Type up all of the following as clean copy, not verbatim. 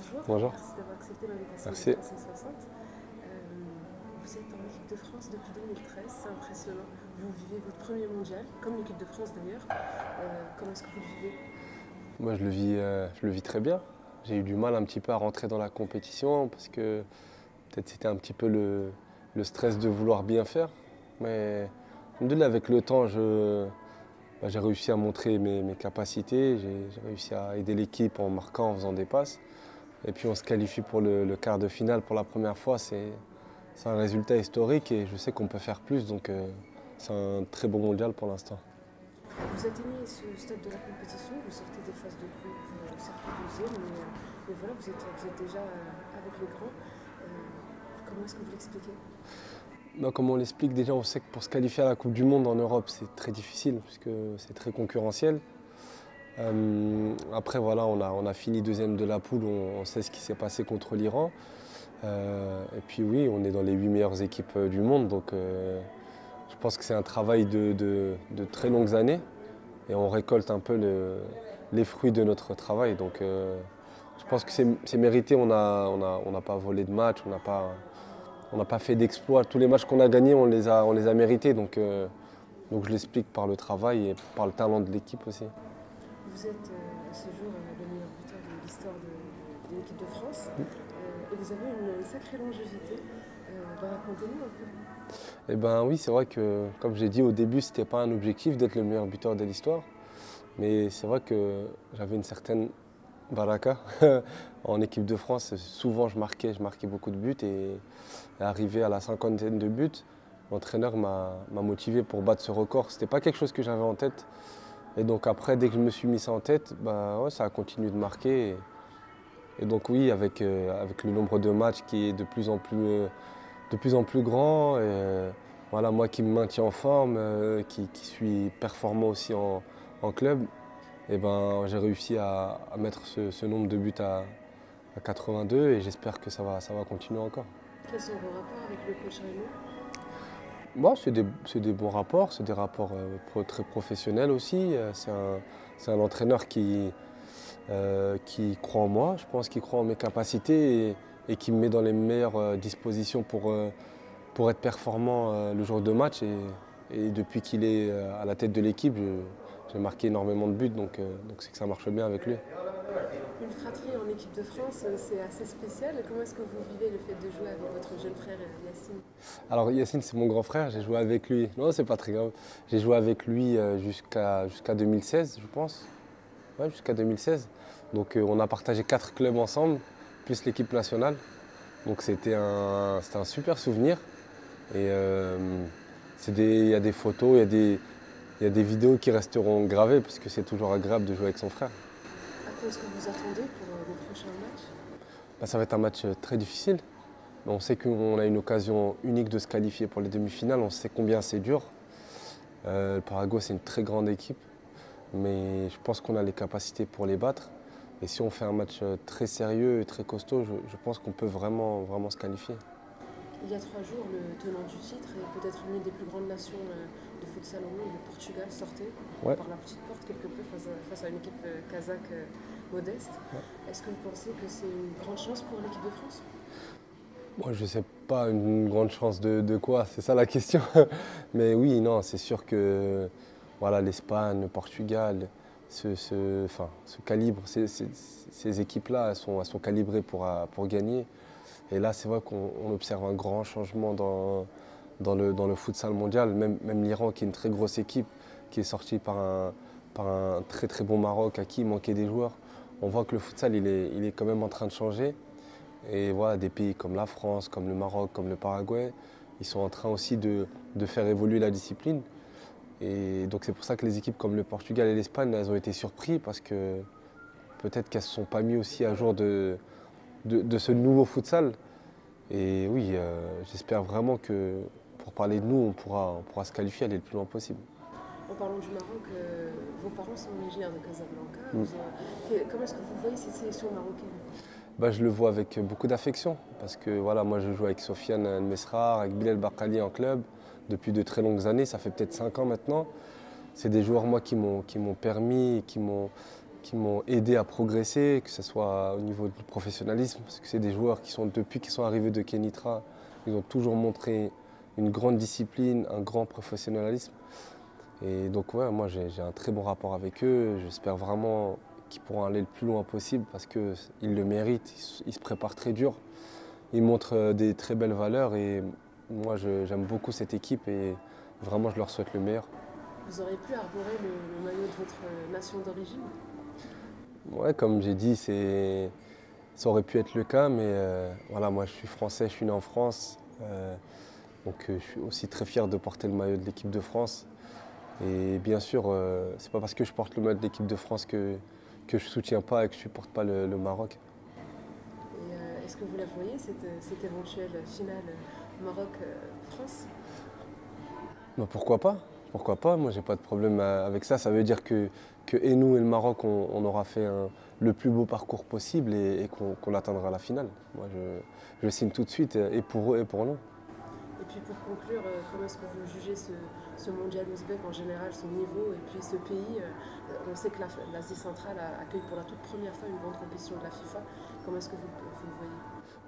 Bonjour. Bonjour. Merci d'avoir accepté l'invitation du 360. Vous êtes en équipe de France depuis 2013, c'est impressionnant. Vous vivez votre premier mondial, comme l'équipe de France d'ailleurs. Comment est-ce que vous le vivez? Moi, je le vis très bien. J'ai eu du mal un petit peu à rentrer dans la compétition parce que peut-être c'était un petit peu le stress de vouloir bien faire. Mais avec le temps, j'ai réussi à montrer mes capacités, j'ai réussi à aider l'équipe en marquant, en faisant des passes. Et puis on se qualifie pour le quart de finale pour la première fois, c'est un résultat historique et je sais qu'on peut faire plus, donc c'est un très bon mondial pour l'instant. Vous atteignez ce stade de la compétition, vous sortez des phases de groupe, vous sortez deuxième, mais voilà, vous êtes déjà avec les grands. Comment est-ce que vous l'expliquez ? Non, comme on l'explique, déjà on sait que pour se qualifier à la Coupe du Monde en Europe, c'est très difficile puisque c'est très concurrentiel. Après voilà, on a fini deuxième de la poule, on sait ce qui s'est passé contre l'Iran. Et puis oui, on est dans les 8 meilleures équipes du monde, donc je pense que c'est un travail de très longues années et on récolte un peu les fruits de notre travail. Donc je pense que c'est mérité, on n'a pas volé de match, on n'a pas fait d'exploit. Tous les matchs qu'on a gagnés, on les a mérités. Donc je l'explique par le travail et par le talent de l'équipe aussi. Vous êtes à ce jour le meilleur buteur de l'histoire de l'équipe de France. Et vous avez une sacrée longévité. Racontez-nous un peu. Eh bien oui, c'est vrai que, comme j'ai dit au début, ce n'était pas un objectif d'être le meilleur buteur de l'histoire. Mais c'est vrai que j'avais une certaine baraka. En équipe de France, souvent je marquais beaucoup de buts et arrivé à la cinquantaine de buts, l'entraîneur m'a motivé pour battre ce record. Ce n'était pas quelque chose que j'avais en tête. Et donc après, dès que je me suis mis ça en tête, bah ouais, ça a continué de marquer. Et donc oui, avec le nombre de matchs qui est de plus en plus grand, et, voilà, moi qui me maintiens en forme, qui suis performant aussi en club, et ben, j'ai réussi à mettre ce nombre de buts à 82 et j'espère que ça va continuer encore. Quels sont vos rapports avec le coach Rémi ? Bon, c'est des bons rapports, c'est des rapports très professionnels aussi. C'est un entraîneur qui croit en moi, je pense qu'il croit en mes capacités et qui me met dans les meilleures dispositions pour être performant le jour de match. Et depuis qu'il est à la tête de l'équipe, j'ai marqué énormément de buts, donc c'est que ça marche bien avec lui. Une fratrie en équipe de France, c'est assez spécial. Comment est-ce que vous vivez le fait de jouer avec votre jeune frère Yacine? Alors Yacine, c'est mon grand frère, j'ai joué avec lui. Non, c'est pas très grave. J'ai joué avec lui jusqu'à 2016, je pense. Ouais, jusqu'à 2016. Donc on a partagé 4 clubs ensemble, plus l'équipe nationale. Donc c'était un super souvenir. Et il y a des photos, il y a des vidéos qui resteront gravées parce que c'est toujours agréable de jouer avec son frère. Qu'est-ce que vous attendez pour le prochain match? Ça va être un match très difficile. On sait qu'on a une occasion unique de se qualifier pour les demi-finales. On sait combien c'est dur. Le Paraguay, c'est une très grande équipe. Mais je pense qu'on a les capacités pour les battre. Et si on fait un match très sérieux et très costaud, je pense qu'on peut vraiment, vraiment se qualifier. Il y a 3 jours, le tenant du titre et peut-être une des plus grandes nations de futsal au monde, le Portugal, sortait ouais, par la petite porte quelque peu face à une équipe kazakh modeste. Ouais. Est-ce que vous pensez que c'est une grande chance pour l'équipe de France? Bon, je ne sais pas, une grande chance de quoi, c'est ça la question. Mais oui, non, c'est sûr que voilà, l'Espagne, le Portugal, ce calibre, ces équipes-là, elles sont calibrées pour gagner. Et là, c'est vrai qu'on observe un grand changement dans le futsal mondial. Même l'Iran, qui est une très grosse équipe, qui est sortie par un très très bon Maroc, à qui il manquait des joueurs. On voit que le futsal, il est quand même en train de changer. Et voilà, des pays comme la France, comme le Maroc, comme le Paraguay, ils sont en train aussi de faire évoluer la discipline. Et donc c'est pour ça que les équipes comme le Portugal et l'Espagne, elles ont été surprises parce que peut-être qu'elles ne se sont pas mises aussi à jour de ce nouveau futsal. Et oui, j'espère vraiment que, pour parler de nous, on pourra se qualifier, aller le plus loin possible. En parlant du Maroc, vos parents sont originaires de Casablanca. Mmh. Comment est-ce que vous voyez cette sélection marocaine? Je le vois avec beaucoup d'affection, parce que voilà, moi je joue avec Sofiane Messrar, avec Bilal Barkali en club, depuis de très longues années, ça fait peut-être 5 ans maintenant. C'est des joueurs moi qui m'ont permis, qui m'ont qui m'ont aidé à progresser, que ce soit au niveau du professionnalisme, parce que c'est des joueurs qui sont, depuis qu'ils sont arrivés de Kenitra, ils ont toujours montré une grande discipline, un grand professionnalisme. Et donc ouais, moi j'ai un très bon rapport avec eux, j'espère vraiment qu'ils pourront aller le plus loin possible parce qu'ils le méritent, ils se préparent très dur, ils montrent des très belles valeurs et moi j'aime beaucoup cette équipe et vraiment je leur souhaite le meilleur. Vous auriez pu arborer le maillot de votre nation d'origine? Ouais, comme j'ai dit, ça aurait pu être le cas, mais voilà, moi je suis français, je suis né en France, donc je suis aussi très fier de porter le maillot de l'équipe de France. Et bien sûr, c'est pas parce que je porte le maillot de l'équipe de France que je soutiens pas et que je supporte pas le Maroc. Est-ce que vous la voyez, cette éventuelle finale Maroc-France? Ben, pourquoi pas? Pourquoi pas? Moi, j'ai pas de problème avec ça. Ça veut dire que et nous et le Maroc, on aura fait le plus beau parcours possible et qu'on atteindra la finale. Moi, je signe tout de suite, et pour eux et pour nous. Et puis pour conclure, comment est-ce que vous jugez ce mondial ouzbek en général, son niveau et puis ce pays? On sait que l'Asie centrale accueille pour la toute première fois une grande compétition de la FIFA. Comment est-ce que vous le voyez?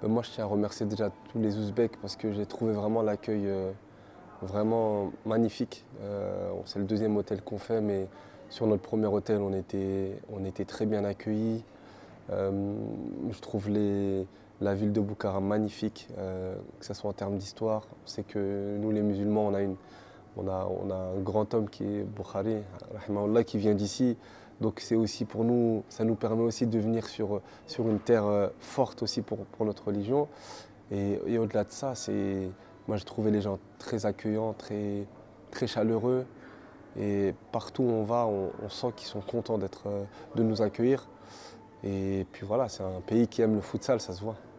Ben moi, je tiens à remercier déjà tous les Ouzbeks parce que j'ai trouvé vraiment l'accueil vraiment magnifique. C'est le deuxième hôtel qu'on fait, mais sur notre premier hôtel, on était très bien accueillis. Je trouve la ville de Bukhara magnifique, que ce soit en termes d'histoire. On sait que nous, les musulmans, on a un grand homme qui est Bukhari, rahimahullah, qui vient d'ici. Donc c'est aussi pour nous, ça nous permet aussi de venir sur une terre forte aussi pour notre religion. Et au-delà de ça, moi j'ai trouvé les gens très accueillants, très, très chaleureux. Et partout où on va, on sent qu'ils sont contents de nous accueillir. Et puis voilà, c'est un pays qui aime le futsal, ça se voit.